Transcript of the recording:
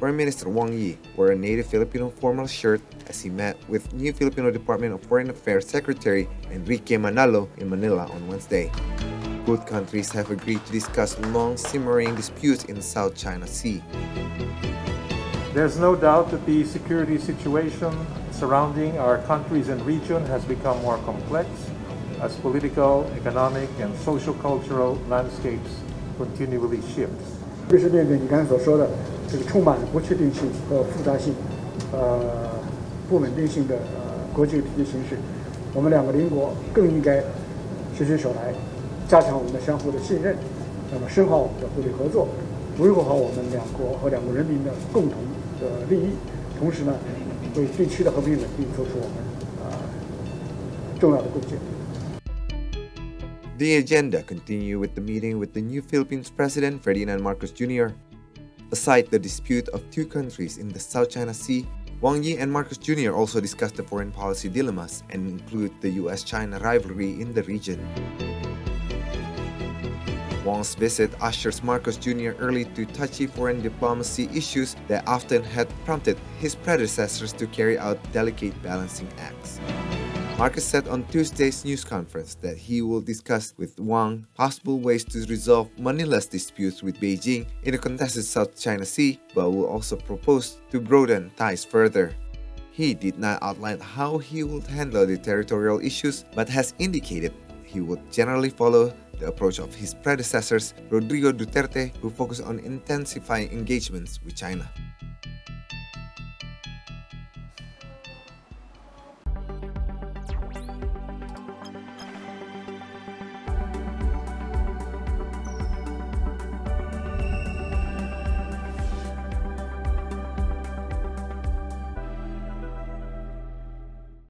Foreign Minister Wang Yi wore a native Filipino formal shirt as he met with new Filipino Department of Foreign Affairs Secretary Enrique Manalo in Manila on Wednesday. Both countries have agreed to discuss long-simmering disputes in the South China Sea. There's no doubt that the security situation surrounding our countries and region has become more complex as political, economic, and social-cultural landscapes continually shift. The agenda continued with the meeting with the new Philippines President Ferdinand Marcos Jr. Aside the dispute of two countries in the South China Sea, Wang Yi and Marcos Jr. also discussed the foreign policy dilemmas and include the U.S.-China rivalry in the region. Wang's visit ushers Marcos Jr. early to touchy foreign diplomacy issues that often had prompted his predecessors to carry out delicate balancing acts. Marcos said on Tuesday's news conference that he will discuss with Wang possible ways to resolve Manila's disputes with Beijing in the contested South China Sea, but will also propose to broaden ties further. He did not outline how he would handle the territorial issues, but has indicated he would generally follow the approach of his predecessors, Rodrigo Duterte, who focused on intensifying engagements with China.